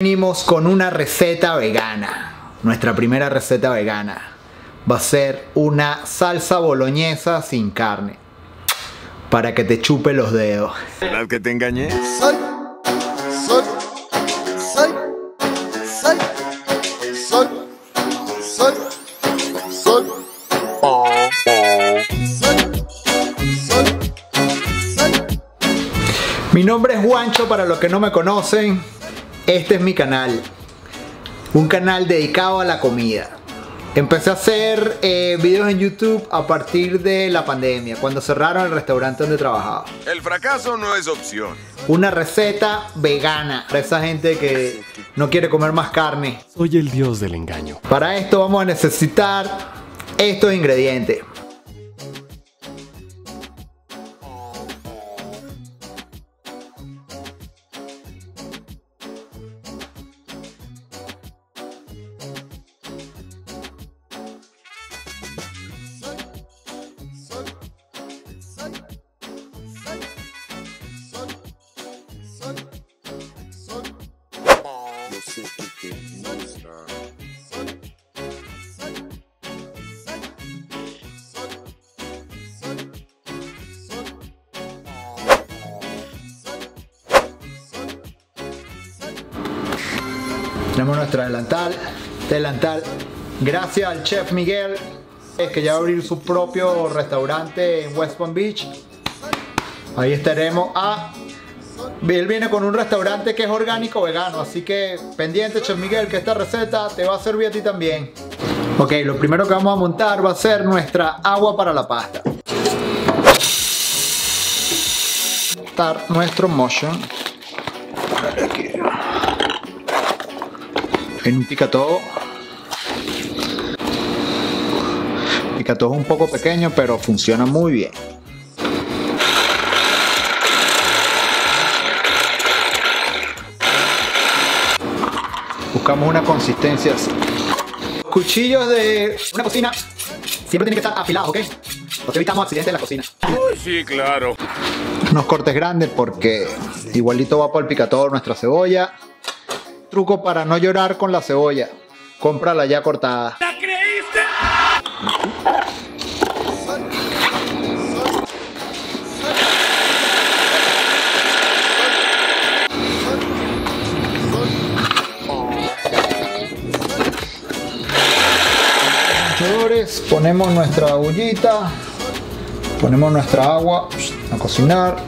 Venimos con una receta vegana. Nuestra primera receta vegana va a ser una salsa boloñesa sin carne, para que te chupe los dedos. ¿Verdad que te engañé? Mi nombre es Juancho, para los que no me conocen. Este es mi canal, un canal dedicado a la comida. Empecé a hacer videos en YouTube a partir de la pandemia, cuando cerraron el restaurante donde trabajaba. El fracaso no es opción. Una receta vegana para esa gente que no quiere comer más carne. Soy el dios del engaño. Para esto vamos a necesitar estos ingredientes. Tenemos nuestro delantal, gracias al Chef Miguel, que ya va a abrir su propio restaurante en West Palm Beach. Ahí estaremos. Él viene con un restaurante que es orgánico vegano, así que pendiente, Chef Miguel, que esta receta te va a servir a ti también. Ok, lo primero que vamos a montar va a ser nuestra agua para la pasta. Montar nuestro motion. En un picatodo. Picatodo es un poco pequeño, pero funciona muy bien. Buscamos una consistencia así. Los cuchillos de una cocina siempre tienen que estar afilados, ¿ok? Porque evitamos accidentes en la cocina. Uy, sí, claro. Unos cortes grandes porque igualito va por el picador nuestra cebolla. Truco para no llorar con la cebolla: cómprala ya cortada. ¿La creíste? Ponemos nuestra ollita, ponemos nuestra agua a cocinar.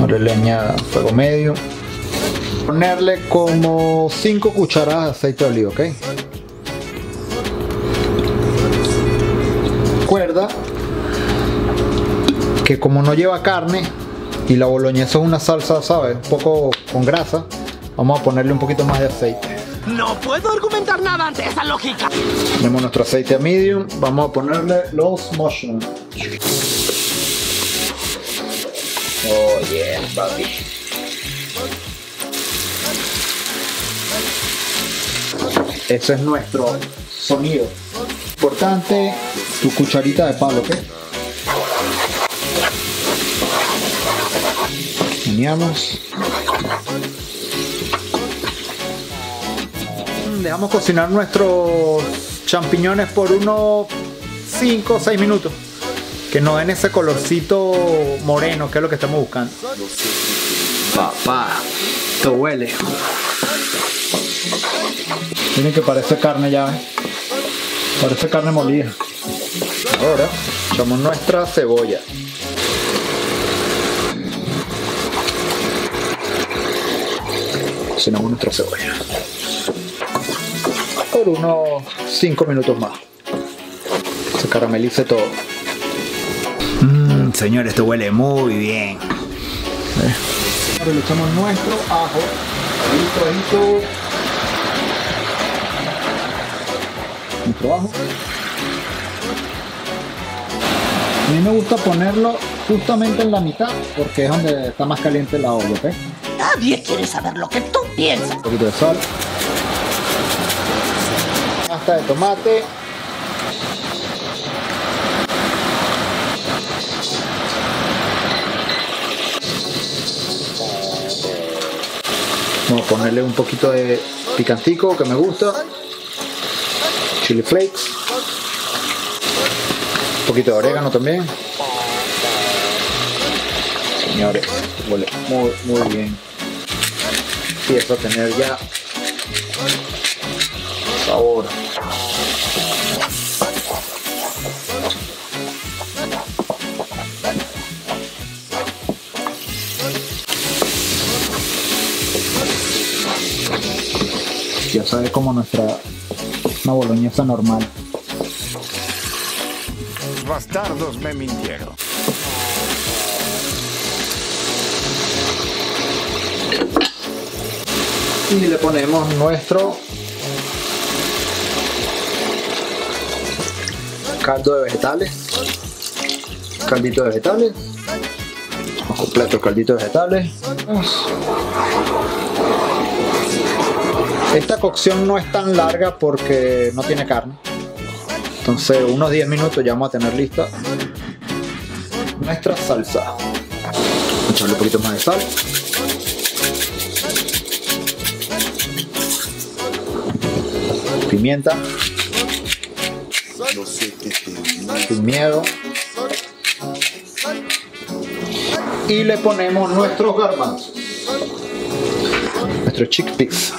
Ahora le añado fuego medio. Ponerle como 5 cucharadas de aceite de oliva, ¿ok? Recuerda que como no lleva carne y la boloñesa es una salsa, ¿sabes?, un poco con grasa, vamos a ponerle un poquito más de aceite. No puedo argumentar nada ante esa lógica. Tenemos nuestro aceite a medium. Vamos a ponerle los motion. Oh yeah, papi. Ese es nuestro sonido. Importante tu cucharita de palo, ¿ok? Unimos. Dejamos cocinar nuestros champiñones por unos 5 o 6 minutos, que nos den ese colorcito moreno, que es lo que estamos buscando. Papá, esto huele. Miren que parece carne ya, ¿eh? Parece carne molida. Ahora echamos nuestra cebolla. Cocinamos nuestra cebolla por unos 5 minutos más. Se caramelice todo. Señor, esto huele muy bien. Ahora le echamos nuestro ajo. Listo. Nuestro ajo. A mí me gusta ponerlo justamente en la mitad, porque es donde está más caliente la olla, ¿ok? Nadie quiere saber lo que tú piensas. Un poquito de sal. Pasta de tomate. Vamos a ponerle un poquito de picantico que me gusta, chili flakes, un poquito de orégano también. Señores, huele muy bien. Empiezo a tener ya sabor. Ya sabe, como una boloñesa normal. Los bastardos me mintieron. Y le ponemos nuestro caldo de vegetales. Caldito de vegetales. Completo el caldito de vegetales. Esta cocción no es tan larga porque no tiene carne. Entonces unos 10 minutos ya vamos a tener lista nuestra salsa. Vamos a echarle un poquito más de sal. Pimienta. Sin miedo. Y le ponemos nuestros garbanzos. Nuestros chickpeas.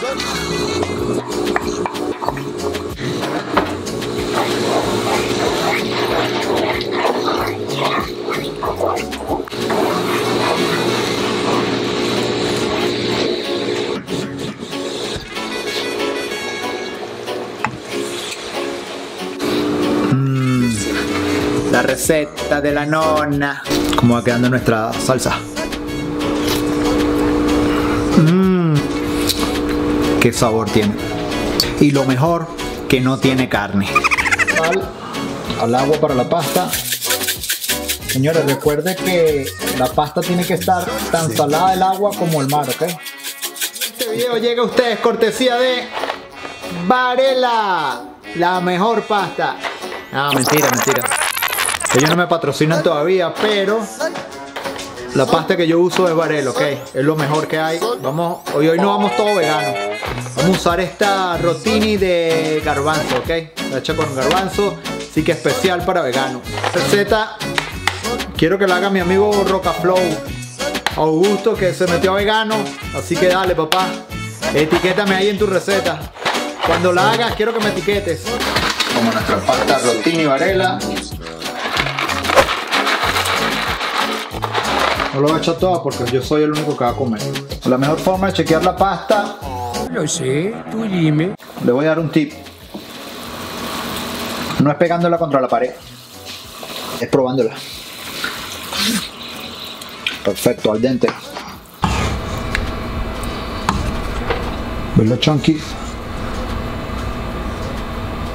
La receta de la nonna. ¿Cómo va quedando nuestra salsa? Qué sabor tiene. Y lo mejor, que no tiene carne. Sal al agua para la pasta. Señores, recuerde que la pasta tiene que estar tan salada el agua como el mar, ¿ok? Este video llega a ustedes cortesía de Varela, la mejor pasta. Ah, mentira. Ellos no me patrocinan todavía, pero la pasta que yo uso es Varela, ok. Es lo mejor que hay. Vamos, hoy no vamos todo vegano. Vamos a usar esta rotini de garbanzo, ok. Está hecha con garbanzo, así que especial para veganos. Receta, quiero que la haga mi amigo Rocaflow Augusto, que se metió a vegano. Así que dale, papá. Etiquétame ahí en tu receta. Cuando la hagas, quiero que me etiquetes. Como nuestra pasta rotini Varela. No lo voy a echar todo porque yo soy el único que va a comer. La mejor forma de chequear la pasta. Lo sé, tú dime. Le voy a dar un tip. No es pegándola contra la pared, es probándola. Perfecto, al dente. ¿Ves los chunky?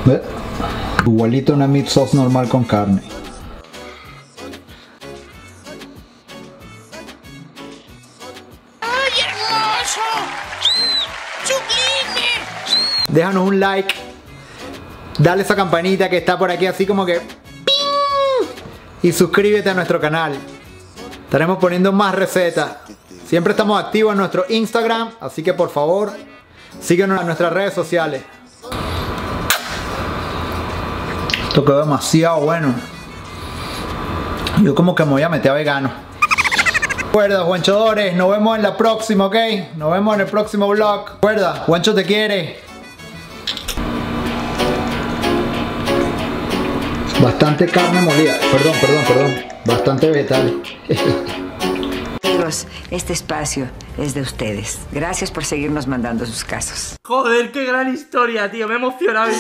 ¿Ves? Igualito una meat sauce normal con carne. Déjanos un like, dale esa campanita que está por aquí así como que ¡ping! Y suscríbete a nuestro canal. Estaremos poniendo más recetas. Siempre estamos activos en nuestro Instagram, así que por favor síguenos en nuestras redes sociales. Esto quedó demasiado bueno. Yo como que me voy a meter a vegano. Recuerda, Juanchodores, nos vemos en la próxima, ¿ok? Nos vemos en el próximo vlog. Recuerda, Juancho te quiere. Bastante carne molida, perdón, bastante vegetal. Amigos, este espacio es de ustedes. Gracias por seguirnos mandando sus casos. Joder, qué gran historia, tío, me he emocionado.